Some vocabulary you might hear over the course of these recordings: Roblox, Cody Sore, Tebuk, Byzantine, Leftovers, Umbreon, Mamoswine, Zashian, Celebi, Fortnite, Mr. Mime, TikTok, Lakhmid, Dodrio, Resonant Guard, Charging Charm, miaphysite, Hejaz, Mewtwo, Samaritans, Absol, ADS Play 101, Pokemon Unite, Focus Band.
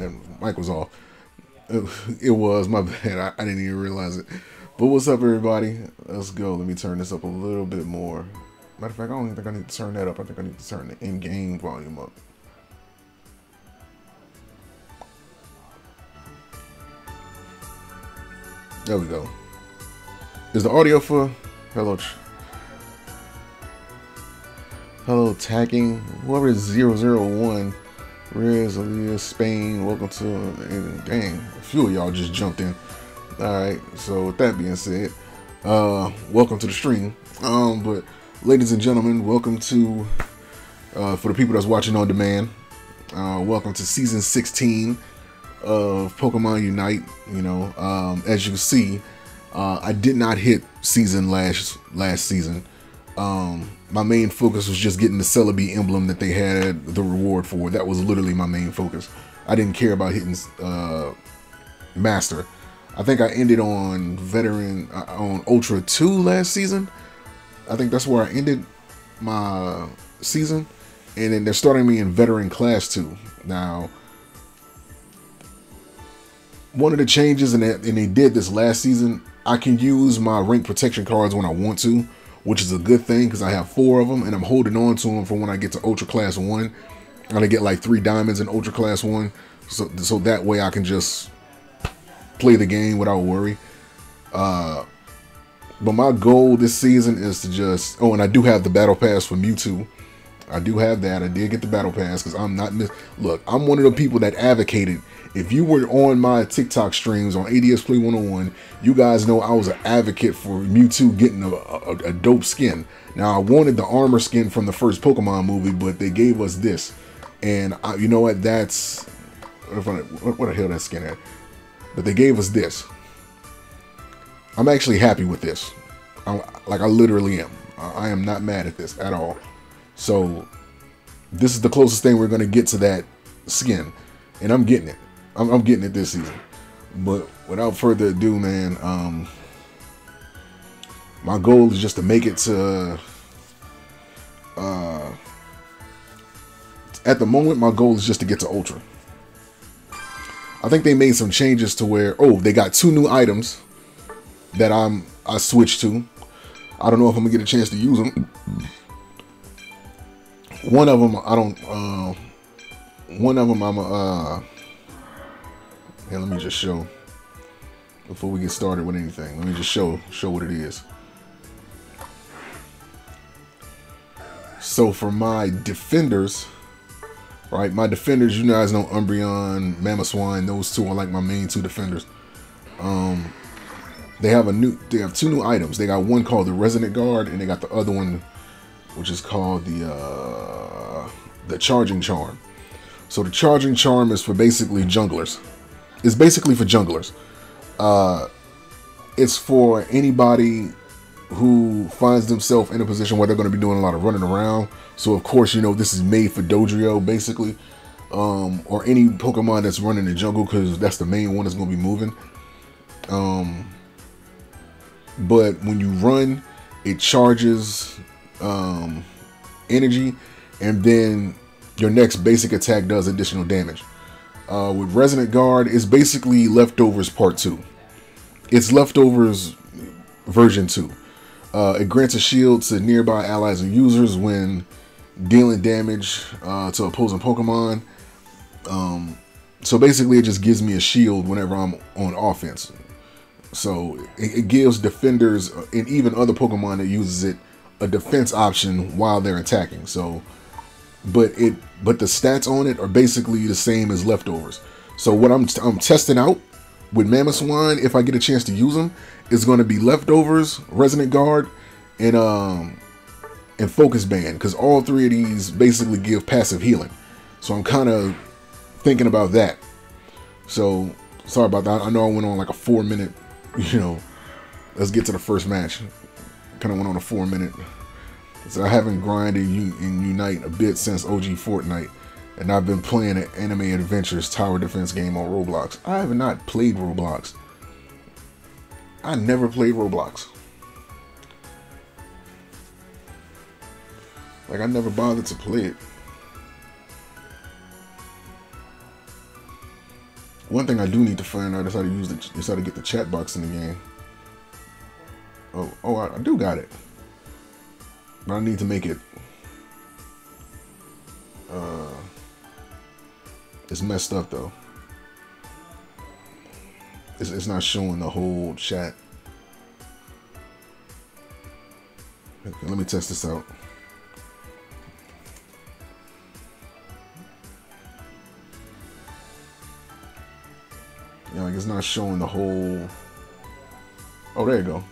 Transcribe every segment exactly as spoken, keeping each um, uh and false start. and Mike was off. It was my bad. I, I didn't even realize it. But what's up, everybody? Let's go. Let me turn this up a little bit more. Matter of fact, I don't even think I need to turn that up. I think I need to turn the in-game volume up. There we go. Is the audio for hello? Hello, tagging whoever is zero zero one. Riz, Aaliyah, Spain, welcome to uh, dang, a few of y'all just jumped in. Alright, so with that being said, uh, welcome to the stream. Um, but ladies and gentlemen, welcome to, uh, for the people that's watching on demand, uh, welcome to season sixteen of Pokemon Unite. You know, um, as you see, uh, I did not hit season last, last season. Um, my main focus was just getting the Celebi emblem that they had the reward for. That was literally my main focus. I didn't care about hitting uh, Master. I think I ended on Veteran, uh, on Ultra two last season. I think that's where I ended my season. And then they're starting me in Veteran Class two. Now, one of the changes, and they, and they did this last season, I can use my rank protection cards when I want to, which is a good thing because I have four of them and I'm holding on to them for when I get to Ultra Class one. I'm going to get like three diamonds in Ultra Class one. So, so that way I can just play the game without worry. Uh, but my goal this season is to just... Oh, and I do have the Battle Pass for Mewtwo. I do have that. I did get the Battle Pass because I'm not... Mis Look, I'm one of the people that advocated. If you were on my TikTok streams on A D S Play one oh one, you guys know I was an advocate for Mewtwo getting a, a, a dope skin. Now, I wanted the armor skin from the first Pokemon movie, but they gave us this. And I, you know what? That's... What, what the hell that skin at? But they gave us this. I'm actually happy with this. I'm, like, I literally am. I, I am not mad at this at all. So this is the closest thing we're going to get to that skin, and I'm getting it. I'm, I'm getting it this season. But without further ado, man, um, my goal is just to make it to, uh, at the moment, my goal is just to get to Ultra. I think they made some changes to where, oh, they got two new items that I'm, I switched to. I don't know if I'm gonna get a chance to use them. One of them, I don't, uh, one of them I'm, uh, here, let me just show, before we get started with anything, let me just show, show what it is. So for my defenders, right, my defenders, you guys know Umbreon, Mamoswine, those two are like my main two defenders. Um, they have a new, they have two new items. They got one called the Resonant Guard, and they got the other one, which is called the uh, the Charging Charm. So the Charging Charm is for basically junglers. It's basically for junglers. Uh, it's for anybody who finds themselves in a position where they're going to be doing a lot of running around. So, of course, you know, this is made for Dodrio, basically. Um, or any Pokemon that's running the jungle, because that's the main one that's going to be moving. Um, but when you run, it charges um, energy, and then your next basic attack does additional damage. Uh, with Resonant Guard, it's basically Leftovers Part two. It's Leftovers Version two. Uh, it grants a shield to nearby allies and users when dealing damage uh, to opposing Pokemon. Um, so basically, it just gives me a shield whenever I'm on offense. So it, it gives defenders and even other Pokemon that uses it a defense option while they're attacking. So, but it but the stats on it are basically the same as Leftovers. So what I'm I'm testing out with Mamoswine, if I get a chance to use them, it's going to be Leftovers, Resonant Guard, and um, and Focus Band, because all three of these basically give passive healing. So I'm kind of thinking about that. So sorry about that. I know I went on like a four minute. You know, let's get to the first match. Kind of went on a four minute. So I haven't grinded in Unite a bit since O G Fortnite, and I've been playing an Anime Adventures tower defense game on Roblox. I have not played Roblox. I never played Roblox. Like, I never bothered to play it. One thing I do need to find out is how to use the, is how to get the chat box in the game. Oh, oh, I, I do got it. But I need to make it uh, it's messed up though. It's, it's not showing the whole chat. Okay, let me test this out. Yeah, like it's not showing the whole. Oh, there you go.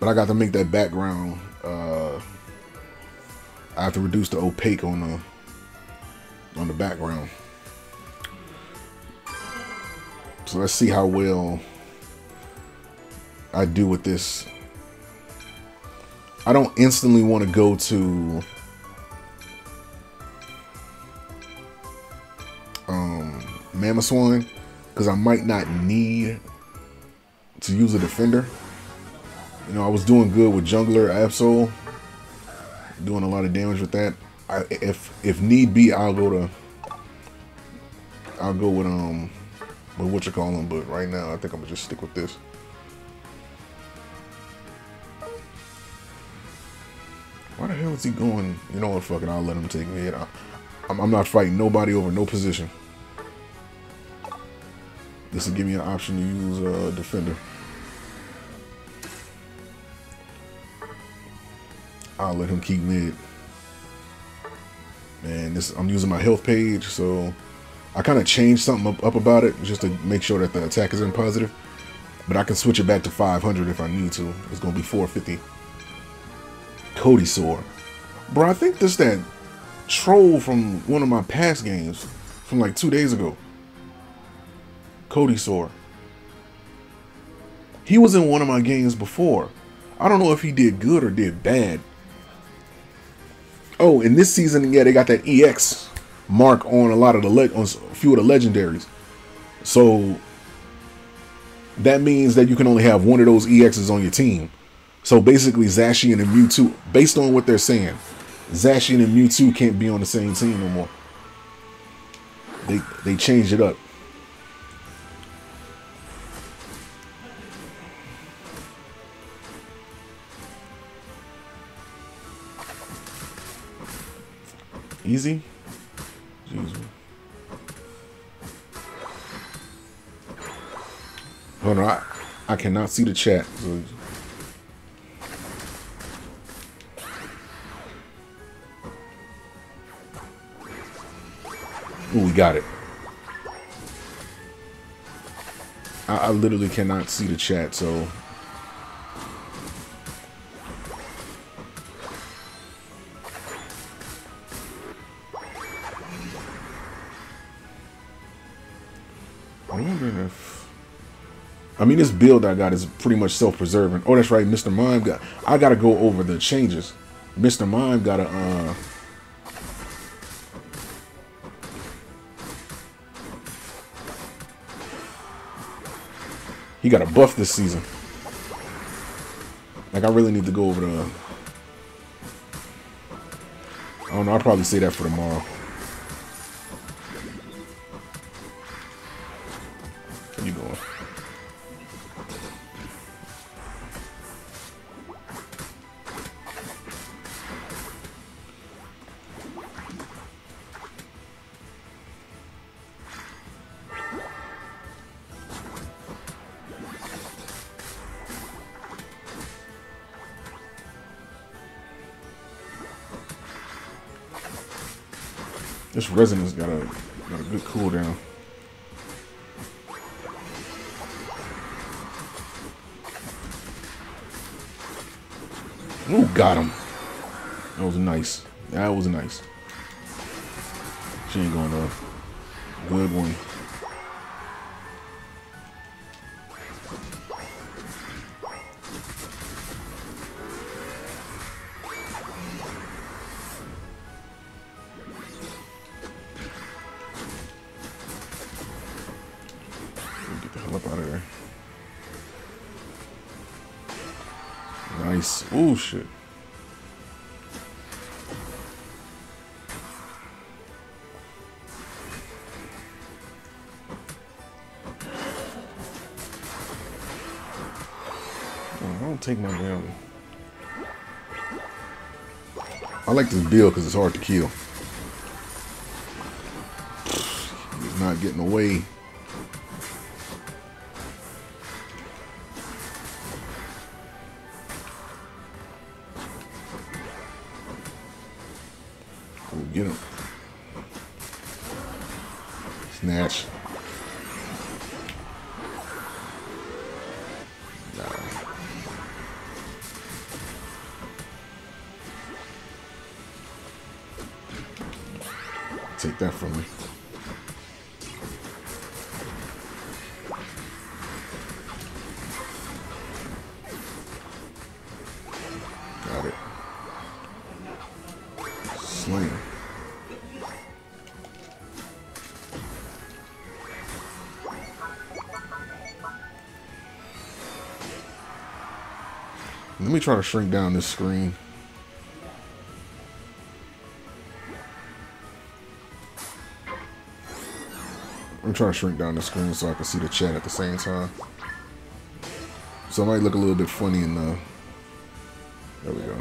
But I got to make that background. Uh, I have to reduce the opaque on the on the background. So let's see how well I do with this. I don't instantly want to go to. Mamoswine, because I might not need to use a defender. You know, I was doing good with jungler Absol, doing a lot of damage with that. I, if if need be, I'll go to I'll go with um with what you call them. But right now, I think I'm gonna just stick with this. Why the hell is he going? You know what? Fuck it, I'll let him take me hit. I, I'm, I'm not fighting nobody over no position. This will give me an option to use a uh, defender. I'll let him keep mid. Man, this, I'm using my health page, so I kind of changed something up, up about it just to make sure that the attack is in positive. But I can switch it back to five hundred if I need to. It's going to be four fifty. Cody Sore. Bro, I think this that troll from one of my past games from like two days ago. Cody Sore. He was in one of my games before. I don't know if he did good or did bad. Oh, in this season, yeah, they got that E X mark on a lot of the le on a few of the legendaries. So that means that you can only have one of those E Xs on your team. So basically, Zashian and Mewtwo, based on what they're saying, Zashian and Mewtwo can't be on the same team no more. They they changed it up. Easy. Jeez. Hold on, I, I cannot see the chat. So. Ooh, we got it. I, I literally cannot see the chat, so. I mean, this build I got is pretty much self-preserving. Oh, that's right, Mister Mime got. I gotta go over the changes. Mister Mime got a. Uh, he got a buff this season. Like, I really need to go over the. I don't know. I'll probably say that for tomorrow. Where you going? This Resonant's got a, got a good cooldown. Ooh, got him. That was nice. That was nice. She ain't going to. Good one. Oh shit. Don't take my damn. I like this build because it's hard to kill. He's not getting away. We'll get him. Snatch. Take that from me. Got it. Slam. Let me try to shrink down this screen. I'm trying to shrink down the screen so I can see the chat at the same time. So I might look a little bit funny in the... There we go.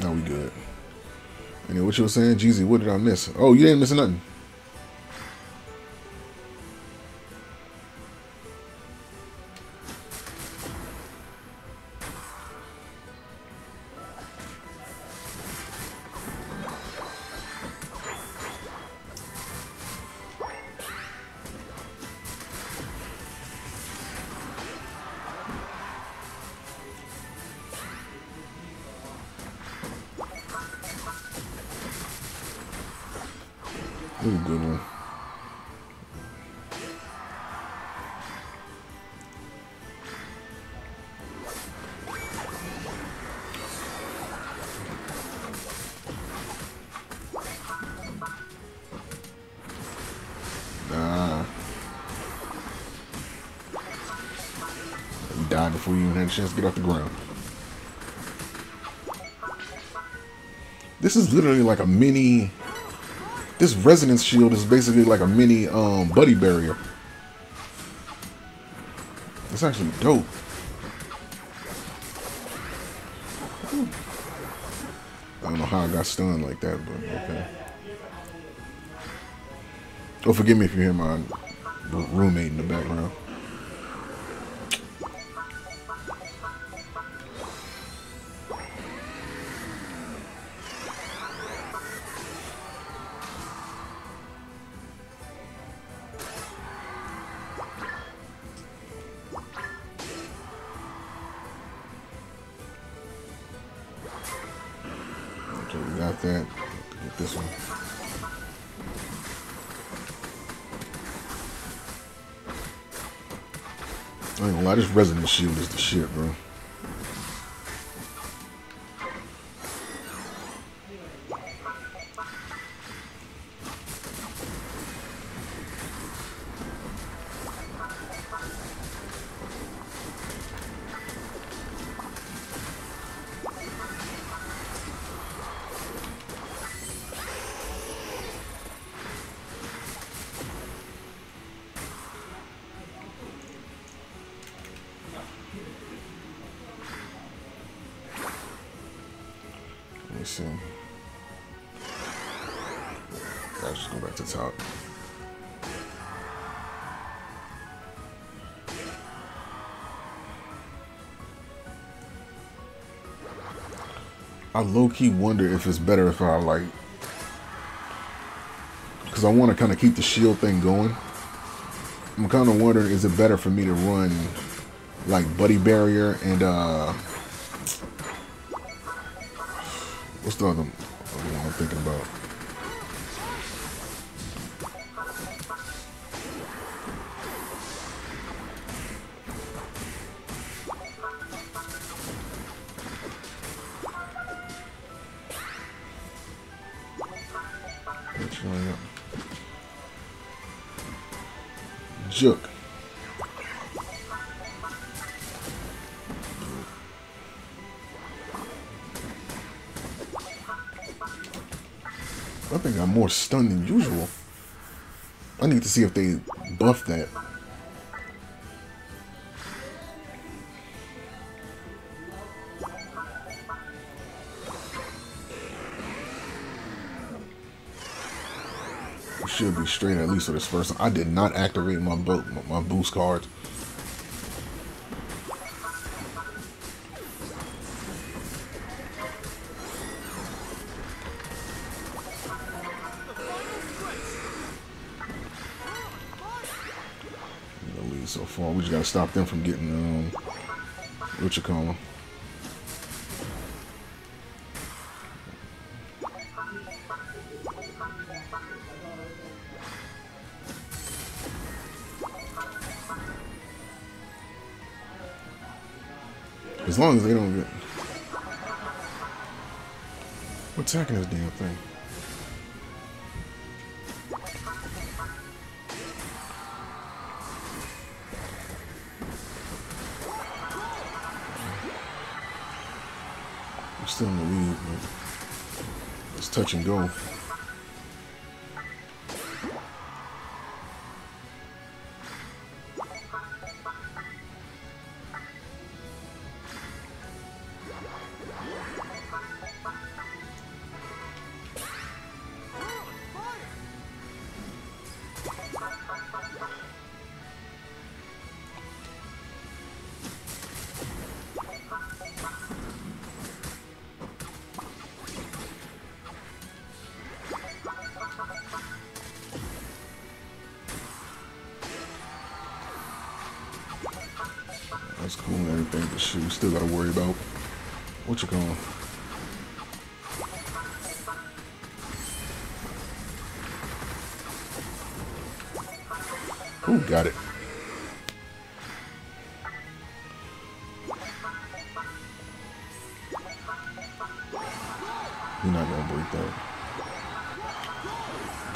Now we good. Anyway, what you were saying? Jeezy, what did I miss? Oh, you didn't miss nothing. Ooh, good one. Nah. You died before you even had a chance to get off the ground. This is literally like a mini... This resonance shield is basically like a mini um, buddy barrier. It's actually dope. I don't know how I got stunned like that, but okay. Oh, forgive me if you hear my roommate in the background. Got that. Get this one. I ain't gonna lie, this resonant shield is the shit, bro. So I'll just go back to top. I low-key wonder if it's better if I like, because I want to kind of keep the shield thing going. I'm kind of wondering, is it better for me to run like buddy barrier and uh what's the other one I'm thinking about? Which one? Juke. I think I'm more stunned than usual. I need to see if they buff that. should be straight at least for this person. I did not activate my bo my boost cards. So far, we just gotta stop them from getting um, what you call them. As long as they don't get. What's happening to this damn thing? Still in the lead, but it's touch and go. That's cool and everything, but shoot, we still gotta worry about what you're going. Ooh, got it. You're not gonna break that.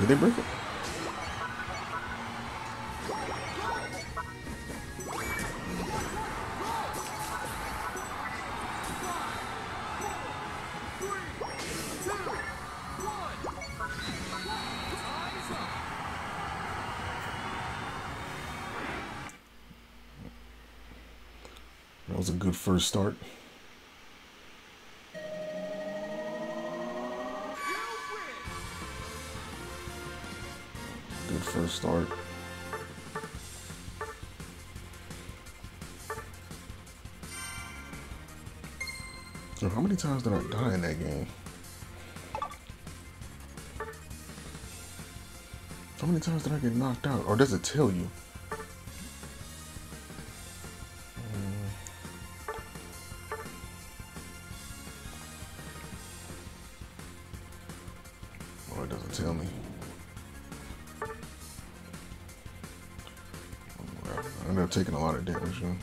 Did they break it? That was a good first start. Good first start. So how many times did I die in that game? How many times did I get knocked out? Or does it tell you? Tell me. I ended up taking a lot of damage, you know?